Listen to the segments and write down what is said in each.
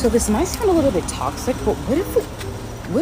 So this might sound a little bit toxic, but what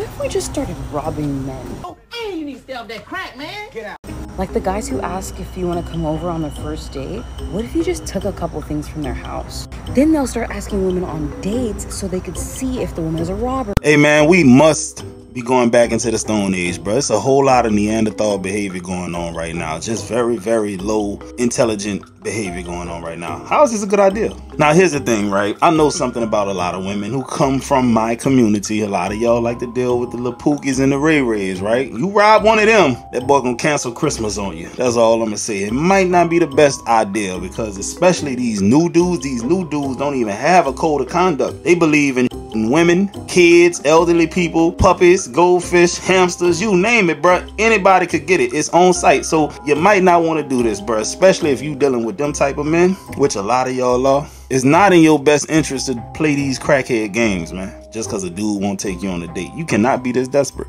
if we just started robbing men? Oh, and you need to stay off that crack, man. Get out. Like the guys who ask if you want to come over on the first date, what if you just took a couple things from their house? Then they'll start asking women on dates so they could see if the woman is a robber. Hey man, we must be going back into the Stone Age, bro. It's a whole lot of Neanderthal behavior going on right now. Just very, very low intelligent behavior going on right now. How is this a good idea? Now, here's the thing, right? I know something about a lot of women who come from my community. A lot of y'all like to deal with the Lil Pookies and the Ray Rays, right? You rob one of them, that boy gonna cancel Christmas on you. That's all I'm gonna say. It might not be the best idea, because especially these new dudes don't even have a code of conduct. They believe in women, kids, elderly people, puppies, goldfish, hamsters, you name it, bruh. Anybody could get it. It's on site. So you might not want to do this, bruh, especially if you dealing with them type of men, which a lot of y'all are. It's not in your best interest to play these crackhead games, man, just because a dude won't take you on a date. You cannot be this desperate.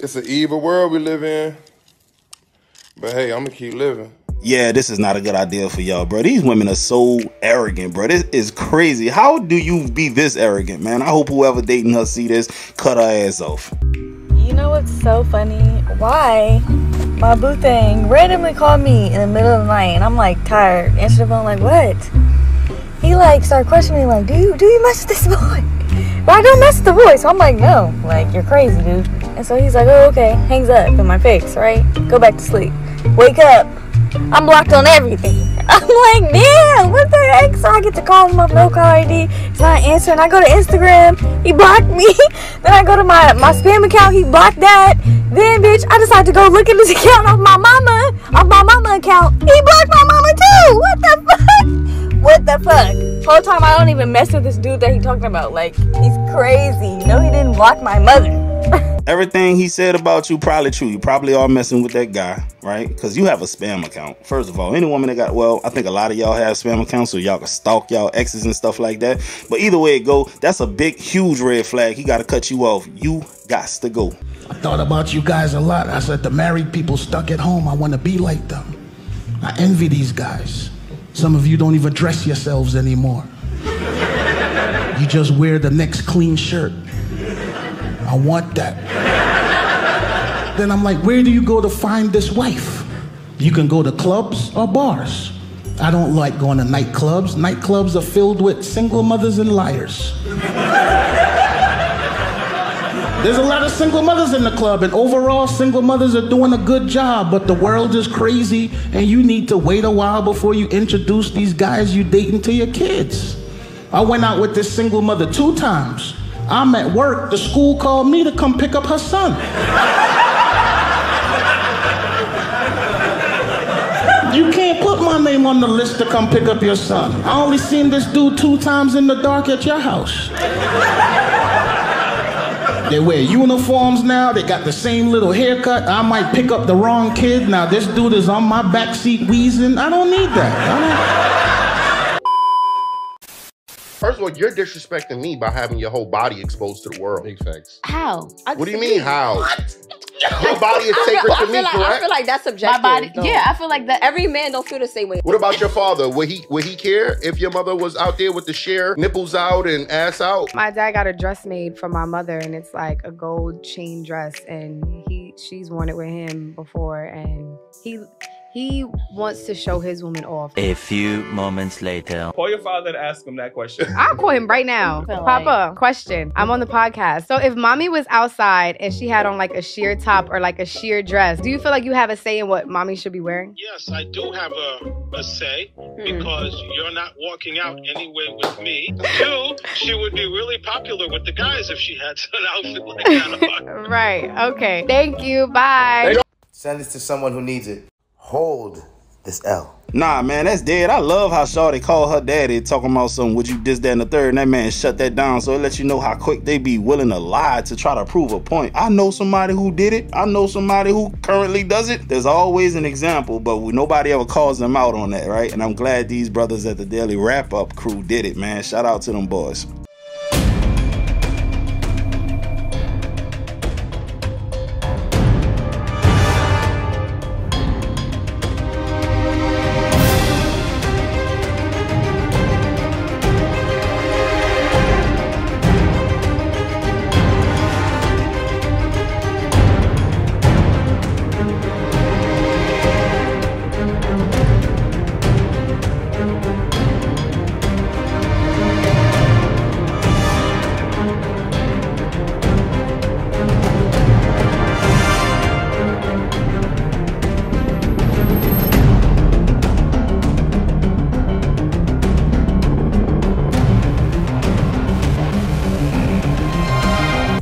It's an evil world we live in, but hey, I'm gonna keep living. Yeah, this is not a good idea for y'all, bro. These women are so arrogant, bro. This is crazy. How do you be this arrogant, man? I hope whoever dating her see this, cut her ass off. You know what's so funny? Why my boo thing randomly called me in the middle of the night, and I'm like tired, answer the phone like, what? He like started questioning me like, do you mess with this boy? But I don't mess with the boy, so I'm like, no, like, you're crazy, dude. And so he's like, oh, okay, hangs up in my face, right? Go back to sleep. Wake up, I'm blocked on everything. I'm like, damn, what the heck? So I get to call him up, no call ID. He's not answering. I go to Instagram, he blocked me. Then I go to my spam account, he blocked that. Then, bitch, I decide to go look at his account off my mama account. He blocked my mama too. What the fuck? What the fuck? Whole time I don't even mess with this dude that he talking about. Like, he's crazy. No, he didn't block my mother. Everything he said about you probably true. You probably are messing with that guy, right? Because you have a spam account. First of all, any woman that got, well, I think a lot of y'all have spam accounts, so y'all can stalk y'all exes and stuff like that. But either way it go, that's a big, huge red flag. He got to cut you off. You gots to go. I thought about you guys a lot. I said, the married people stuck at home, I want to be like them. I envy these guys. Some of you don't even dress yourselves anymore. You just wear the next clean shirt. I want that. Then I'm like, where do you go to find this wife? You can go to clubs or bars. I don't like going to nightclubs. Nightclubs are filled with single mothers and liars. There's a lot of single mothers in the club, and overall, single mothers are doing a good job, but the world is crazy, and you need to wait a while before you introduce these guys you dating to your kids. I went out with this single mother 2 times. I'm at work, the school called me to come pick up her son. You can't put my name on the list to come pick up your son. I only seen this dude 2 times in the dark at your house. They wear uniforms now, they got the same little haircut. I might pick up the wrong kid. Now this dude is on my backseat wheezing. I don't need that. First of all, you're disrespecting me by having your whole body exposed to the world. Big facts. How? What do you mean, how? What? Your body is sacred to me, like, correct? I feel like that's subjective. My body, yeah, I feel like that every man don't feel the same way. What about your father? Would he care if your mother was out there with the sheer nipples out and ass out? My dad got a dress made for my mother, and it's like a gold chain dress, and she's worn it with him before, and he wants to show his woman off. A few moments later. Call your father to ask him that question. I'll call him right now. Papa, question. I'm on the podcast. So if mommy was outside and she had on like a sheer top or like a sheer dress, do you feel like you have a say in what mommy should be wearing? Yes, I do have a say, because you're not walking out anywhere with me. 2, she would be really popular with the guys if she had an outfit like that. Right, okay. Thank you, bye. Send this to someone who needs it. Hold this L. Nah, man, that's dead. I love how Shawty called her daddy talking about something. Would you this, that, and the third? And that man shut that down. So it lets you know how quick they be willing to lie to try to prove a point. I know somebody who did it. I know somebody who currently does it. There's always an example, but nobody ever calls them out on that, right? And I'm glad these brothers at the Daily Wrap Up crew did it, man. Shout out to them boys.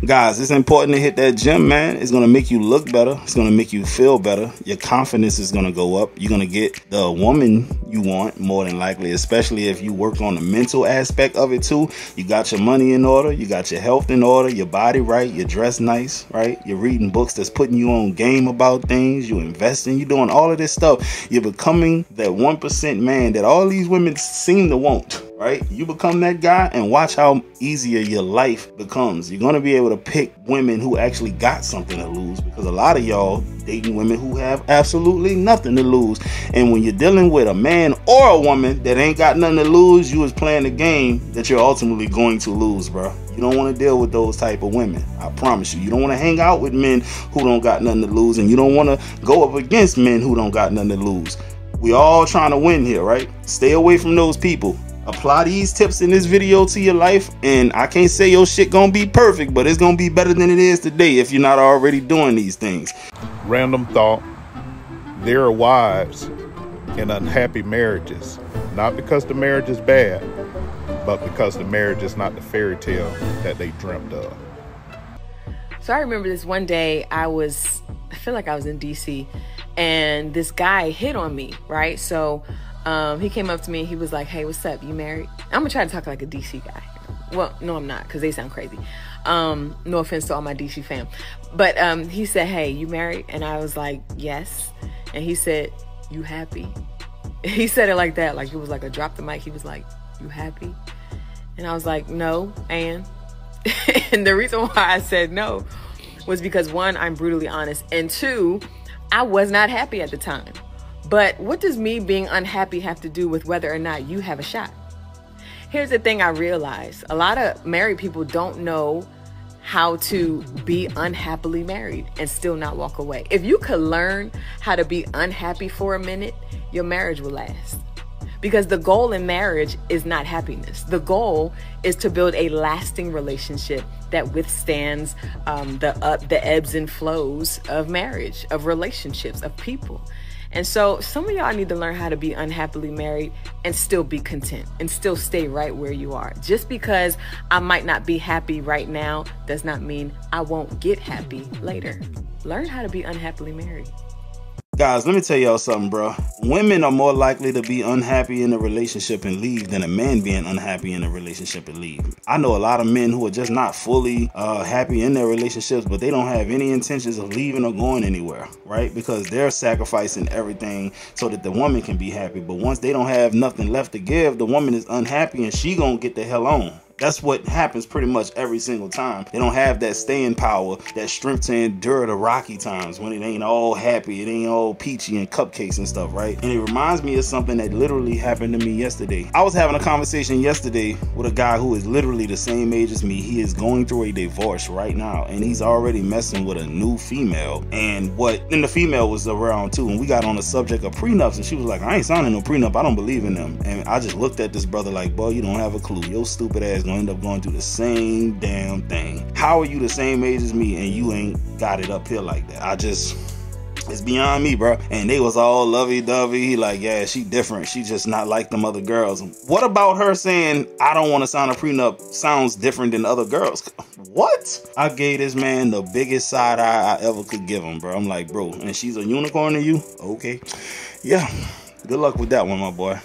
Guys, it's important to hit that gym, man. It's going to make you look better. It's going to make you feel better. Your confidence is going to go up. You're going to get the woman you want, more than likely, especially if you work on the mental aspect of it too. You got your money in order. You got your health in order, your body right. You're dressed nice, right? You're reading books that's putting you on game about things. You're investing. You're doing all of this stuff. You're becoming that 1% man that all these women seem to want. Right? You become that guy and watch how easier your life becomes. You're going to be able to pick women who actually got something to lose, because a lot of y'all dating women who have absolutely nothing to lose. And when you're dealing with a man or a woman that ain't got nothing to lose, you is playing a game that you're ultimately going to lose, bro. You don't want to deal with those type of women. I promise you. You don't want to hang out with men who don't got nothing to lose, and you don't want to go up against men who don't got nothing to lose. We all trying to win here, right? Stay away from those people. Apply these tips in this video to your life, and I can't say your shit gonna be perfect, but it's gonna be better than it is today if you're not already doing these things. Random thought: there are wives in unhappy marriages, not because the marriage is bad, but because the marriage is not the fairy tale that they dreamt of. So I remember this one day, I feel like I was in DC, and this guy hit on me, right? So he came up to me and he was like, "Hey, what's up? You married?" I'm gonna try to talk like a DC guy. Well, no, I'm not, because they sound crazy. No offense to all my DC fam. But he said, "Hey, you married?" And I was like, "Yes." And he said, "You happy?" He said it like that, like it was like a drop the mic. He was like, "You happy?" And I was like, "No, and?" And the reason why I said no was because, one, I'm brutally honest, and two, I was not happy at the time. But what does me being unhappy have to do with whether or not you have a shot? Here's the thing I realized. A lot of married people don't know how to be unhappily married and still not walk away. If you could learn how to be unhappy for a minute, your marriage will last. Because the goal in marriage is not happiness. The goal is to build a lasting relationship that withstands the ebbs and flows of marriage, of relationships, of people. And so some of y'all need to learn how to be unhappily married and still be content and still stay right where you are. Just because I might not be happy right now does not mean I won't get happy later. Learn how to be unhappily married. Guys, let me tell y'all something, bro. Women are more likely to be unhappy in a relationship and leave than a man being unhappy in a relationship and leave. I know a lot of men who are just not fully happy in their relationships, but they don't have any intentions of leaving or going anywhere, right? Because they're sacrificing everything so that the woman can be happy. But once they don't have nothing left to give, the woman is unhappy and she gonna get the hell on. That's what happens pretty much every single time. They don't have that staying power, that strength to endure the rocky times when it ain't all happy, it ain't all peachy and cupcakes and stuff, right? And it reminds me of something that literally happened to me yesterday. I was having a conversation yesterday with a guy who is literally the same age as me. He is going through a divorce right now, and he's already messing with a new female. And the female was around too, and we got on the subject of prenups, and she was like, "I ain't signing no prenup. I don't believe in them." And I just looked at this brother like, "Boy, you don't have a clue. Your stupid ass gonna end up going through the same damn thing. How are you the same age as me and you ain't got it up here like that?" It's beyond me, bro. And they was all lovey-dovey, like, "Yeah, she different. She just not like them other girls." What about her saying, "I don't want to sign a prenup," sounds different than other girls? What? I gave this man the biggest side eye I ever could give him, bro. I'm like, "Bro, and she's a unicorn to you? Okay. Yeah. Good luck with that one, my boy."